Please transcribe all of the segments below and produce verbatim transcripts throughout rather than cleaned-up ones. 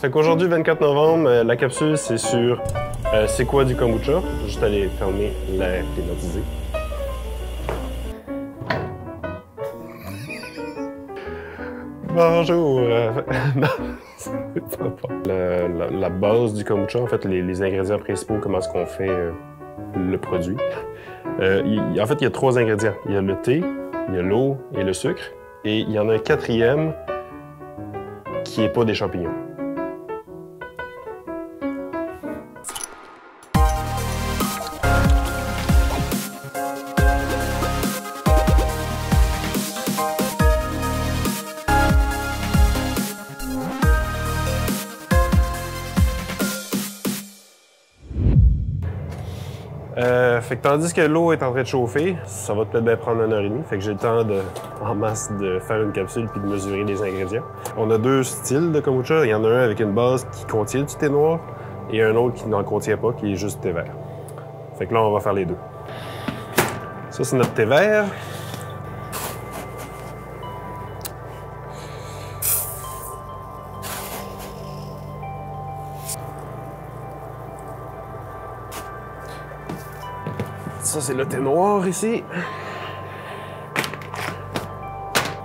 Fait qu'aujourd'hui, vingt-quatre novembre, la capsule, c'est sur euh, c'est quoi du kombucha. Je vais juste aller fermer l'air climatisé. Bonjour! Non, c'est pas bon. La, la, la base du kombucha, en fait, les, les ingrédients principaux, comment est-ce qu'on fait euh, le produit. Euh, y, en fait, il y a trois ingrédients. Il y a le thé, il y a l'eau et le sucre. Et il y en a un quatrième qui n'est pas des champignons. Euh, fait que tandis que l'eau est en train de chauffer, ça va peut-être bien prendre une heure et demie. Fait que j'ai le temps de, en masse de faire une capsule puis de mesurer les ingrédients. On a deux styles de kombucha. Il y en a un avec une base qui contient du thé noir et un autre qui n'en contient pas, qui est juste thé vert. Fait que là, on va faire les deux. Ça, c'est notre thé vert. Ça, c'est le thé noir ici.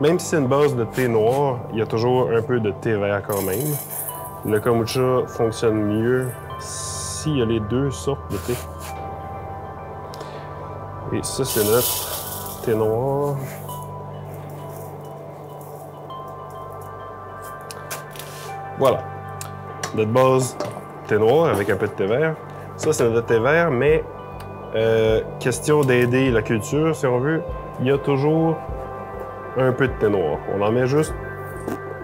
Même si c'est une base de thé noir, il y a toujours un peu de thé vert quand même. Le kombucha fonctionne mieux s'il y a les deux sortes de thé. Et ça, c'est notre thé noir. Voilà. Notre base thé noir avec un peu de thé vert. Ça, c'est notre thé vert, mais Euh, question d'aider la culture, si on veut, il y a toujours un peu de thé noir. On en met juste...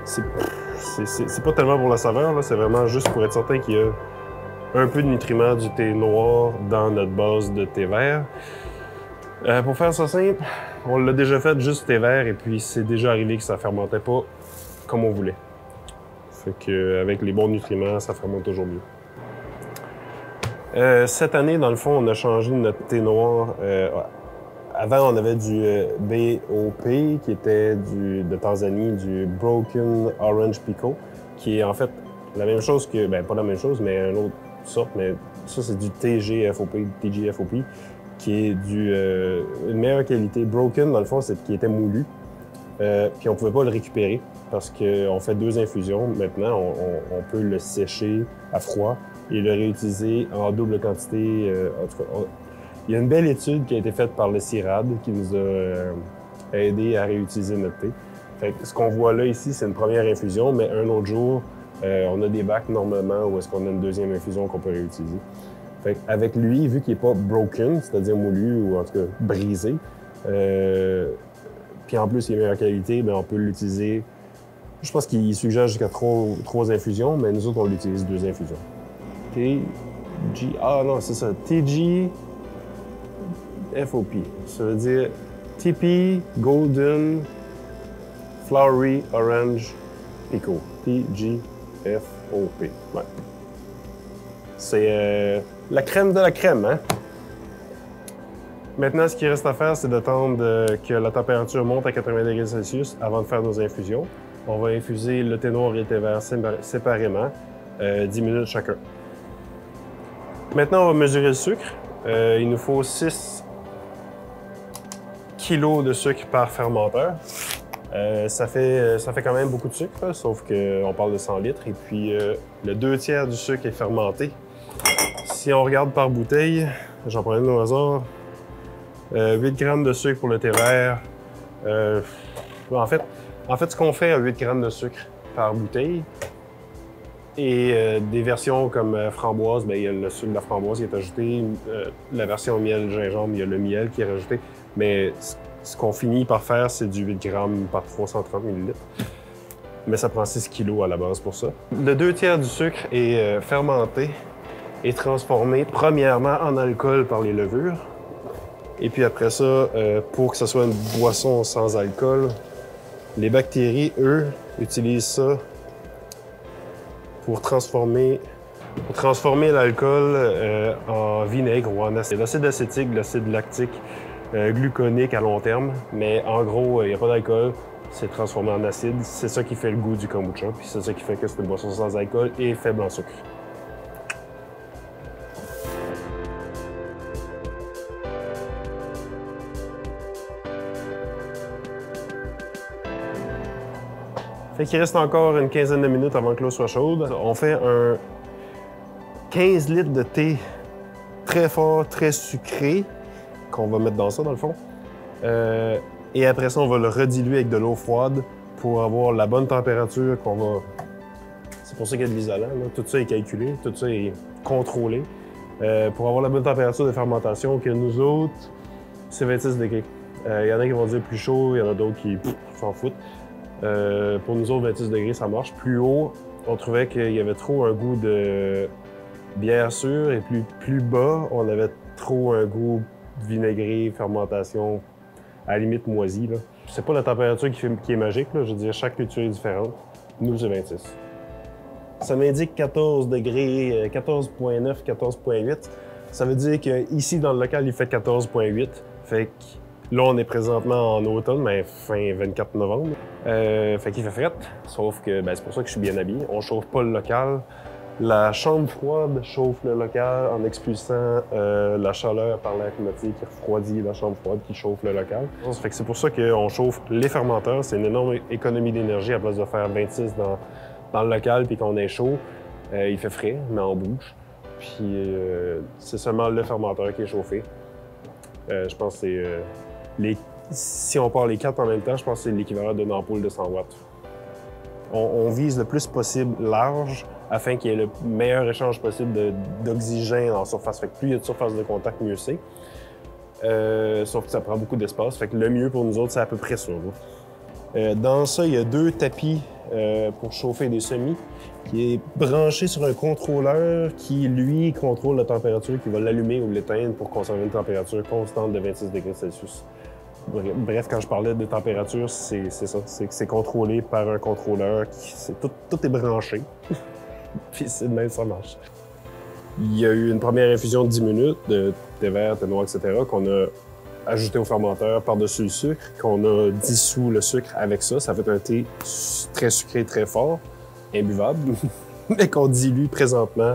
C'est pas tellement pour la saveur, c'est vraiment juste pour être certain qu'il y a un peu de nutriments du thé noir dans notre base de thé vert. Euh, pour faire ça simple, on l'a déjà fait juste thé vert et puis c'est déjà arrivé que ça fermentait pas comme on voulait. Fait qu'avec les bons nutriments, ça fermente toujours mieux. Euh, cette année, dans le fond, on a changé notre thé noir. Euh, avant, on avait du euh, B O P, qui était du, de Tanzanie, du Broken Orange Pekoe, qui est en fait la même chose que... Ben, pas la même chose, mais une autre sorte, mais ça, c'est du T G F O P, qui est du, euh, une meilleure qualité. Broken, dans le fond, c'est qui était moulu, euh, puis on pouvait pas le récupérer parce qu'on fait deux infusions. Maintenant, on, on, on peut le sécher à froid et le réutiliser en double quantité. Euh, en tout cas, on... Il y a une belle étude qui a été faite par le CIRAD qui nous a euh, aidé à réutiliser notre thé. Fait que ce qu'on voit là ici, c'est une première infusion, mais un autre jour, euh, on a des bacs normalement où est-ce qu'on a une deuxième infusion qu'on peut réutiliser. Fait qu'avec lui, vu qu'il n'est pas broken, c'est-à-dire moulu ou en tout cas brisé, euh... puis en plus il est meilleure qualité, bien, on peut l'utiliser. Je pense qu'il suggère jusqu'à trois, trois infusions, mais nous autres, on l'utilise deux infusions. T G... Ah non, c'est ça. T G F O P. Ça veut dire Tippy Golden Flowery Orange Pekoe. T G F O P. Ouais. C'est euh, la crème de la crème, hein? Maintenant, ce qu'il reste à faire, c'est d'attendre que la température monte à quatre-vingts degrés Celsius avant de faire nos infusions. On va infuser le thé noir et le thé vert séparément, euh, dix minutes chacun. Maintenant, on va mesurer le sucre. Euh, il nous faut six kilos de sucre par fermenteur. Euh, ça, fait, ça fait quand même beaucoup de sucre, hein, sauf qu'on parle de cent litres. Et puis, euh, le deux tiers du sucre est fermenté. Si on regarde par bouteille, j'en prends une au hasard, euh, huit grammes de sucre pour le thé vert. Euh, en, fait, en fait, ce qu'on fait à huit grammes de sucre par bouteille, et euh, des versions comme euh, framboise, bien, il y a le sucre de la framboise qui est ajouté. Euh, la version miel-gingembre, il y a le miel qui est rajouté. Mais ce qu'on finit par faire, c'est du huit grammes par trois cent trente millilitres. Mais ça prend six kilos à la base pour ça. Le deux tiers du sucre est euh, fermenté et transformé premièrement en alcool par les levures. Et puis après ça, euh, pour que ce soit une boisson sans alcool, les bactéries, eux, utilisent ça pour transformer, pour transformer l'alcool euh, en vinaigre ou en acide, l'acide acétique, l'acide lactique, euh, gluconique à long terme, mais en gros, il n'y a pas d'alcool, c'est transformé en acide. C'est ça qui fait le goût du kombucha, puis c'est ça qui fait que c'est une boisson sans alcool et faible en sucre. Fait qu'il reste encore une quinzaine de minutes avant que l'eau soit chaude. On fait un quinze litres de thé très fort, très sucré, qu'on va mettre dans ça, dans le fond. Euh, et après ça, on va le rediluer avec de l'eau froide pour avoir la bonne température qu'on va... C'est pour ça qu'il y a de l'isolant, là. Tout ça est calculé, tout ça est contrôlé. Euh, pour avoir la bonne température de fermentation que nous autres, c'est vingt-six degrés. Euh, y en a qui vont dire plus chaud, il y en a d'autres qui s'en foutent. Euh, pour nous autres, vingt-six degrés, ça marche. Plus haut, on trouvait qu'il y avait trop un goût de bière sûre et plus, plus bas, on avait trop un goût vinaigré, fermentation, à la limite moisi. C'est pas la température qui, fait, qui est magique, là. Je veux dire, chaque culture est différente. Nous, c'est vingt-six. Ça m'indique quatorze degrés, quatorze virgule neuf, quatorze virgule huit. Ça veut dire qu'ici, dans le local, il fait quatorze virgule huit. Fait que là, on est présentement en automne, mais fin vingt-quatre novembre. Euh, fait qu'il fait fret, sauf que ben, c'est pour ça que je suis bien habillé. On chauffe pas le local. La chambre froide chauffe le local en expulsant euh, la chaleur par l'air climatique qui refroidit la chambre froide qui chauffe le local. Fait que c'est pour ça qu'on chauffe les fermenteurs. C'est une énorme économie d'énergie à place de faire vingt-six dans, dans le local puis qu'on est chaud. Euh, il fait frais, mais on bouge. Puis euh, c'est seulement le fermenteur qui est chauffé. Euh, je pense que c'est... Euh, les... Si on part les quatre en même temps, je pense que c'est l'équivalent d'une ampoule de cent watts. On, on vise le plus possible large afin qu'il y ait le meilleur échange possible d'oxygène en surface. Fait que plus il y a de surface de contact, mieux c'est. Euh, sauf que ça prend beaucoup d'espace. Fait que le mieux pour nous autres, c'est à peu près ça. Euh, dans ça, il y a deux tapis euh, pour chauffer des semis qui est branché sur un contrôleur qui, lui, contrôle la température, qui va l'allumer ou l'éteindre pour conserver une température constante de vingt-six degrés Celsius. Bref, quand je parlais de température, c'est ça. C'est que c'est contrôlé par un contrôleur. Qui, est, tout, tout est branché. Puis c'est de même, ça marche. Il y a eu une première infusion de dix minutes de thé vert, thé noir, et cetera qu'on a ajouté au fermenteur par-dessus le sucre, qu'on a dissous le sucre avec ça. Ça fait un thé très sucré, très fort, imbuvable, mais qu'on dilue présentement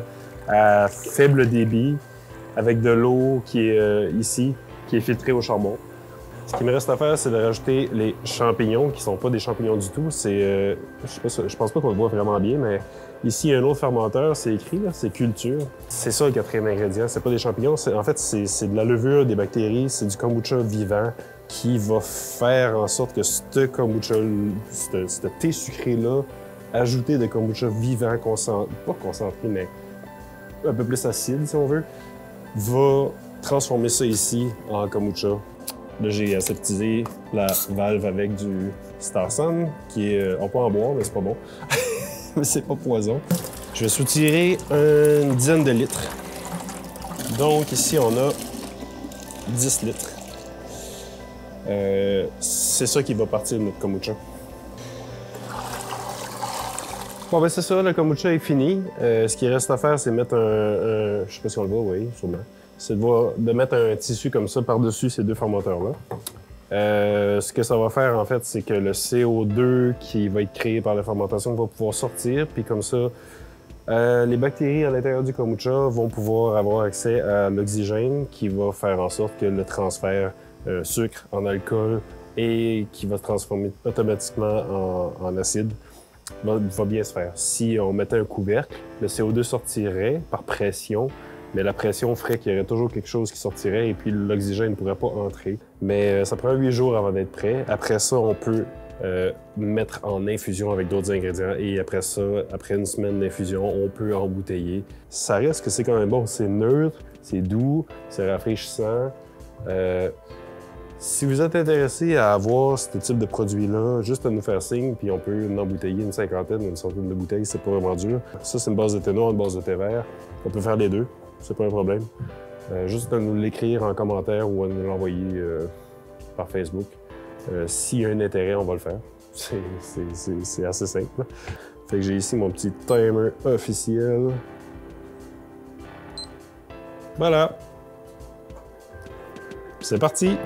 à faible débit avec de l'eau qui est euh, ici, qui est filtrée au charbon. Ce qui me reste à faire, c'est de rajouter les champignons, qui ne sont pas des champignons du tout. C'est, euh, je ne pense pas qu'on le voit vraiment bien, mais ici, il y a un autre fermenteur, c'est écrit, c'est culture. C'est ça le quatrième ingrédient, c'est pas des champignons. En fait, c'est de la levure, des bactéries, c'est du kombucha vivant qui va faire en sorte que ce kombucha, ce thé sucré-là, ajouté de kombucha vivant, concentré, pas concentré, mais un peu plus acide, si on veut, va transformer ça ici en kombucha. Là, j'ai aseptisé la valve avec du Star San, qui est... Euh, on peut en boire, mais c'est pas bon. Mais c'est pas poison. Je vais soutirer une dizaine de litres. Donc ici, on a dix litres. Euh, c'est ça qui va partir de notre kombucha. Bon, ben c'est ça, le kombucha est fini. Euh, ce qui reste à faire, c'est mettre un... un... Je sais pas si on le voit, oui, sûrement. C'est de, de mettre un tissu comme ça par-dessus ces deux fermenteurs-là. Euh, ce que ça va faire, en fait, c'est que le C O deux qui va être créé par la fermentation va pouvoir sortir, puis comme ça, euh, les bactéries à l'intérieur du kombucha vont pouvoir avoir accès à l'oxygène qui va faire en sorte que le transfert euh, sucre en alcool et qui va se transformer automatiquement en, en acide va, va bien se faire. Si on mettait un couvercle, le C O deux sortirait par pression, mais la pression ferait qu'il y aurait toujours quelque chose qui sortirait et puis l'oxygène ne pourrait pas entrer. Mais ça prend huit jours avant d'être prêt. Après ça, on peut euh, mettre en infusion avec d'autres ingrédients et après ça, après une semaine d'infusion, on peut embouteiller. Ça reste que c'est quand même bon. C'est neutre, c'est doux, c'est rafraîchissant. Euh, si vous êtes intéressé à avoir ce type de produit-là, juste à nous faire signe, puis on peut en embouteiller une cinquantaine, une centaine de bouteilles, c'est pas vraiment dur. Ça, c'est une base de thé noir, une base de thé vert. On peut faire les deux. C'est pas un problème. Euh, juste à nous l'écrire en commentaire ou à nous l'envoyer euh, par Facebook. Euh, s'il y a un intérêt, on va le faire. C'est assez simple. Fait que j'ai ici mon petit timer officiel. Voilà. C'est parti!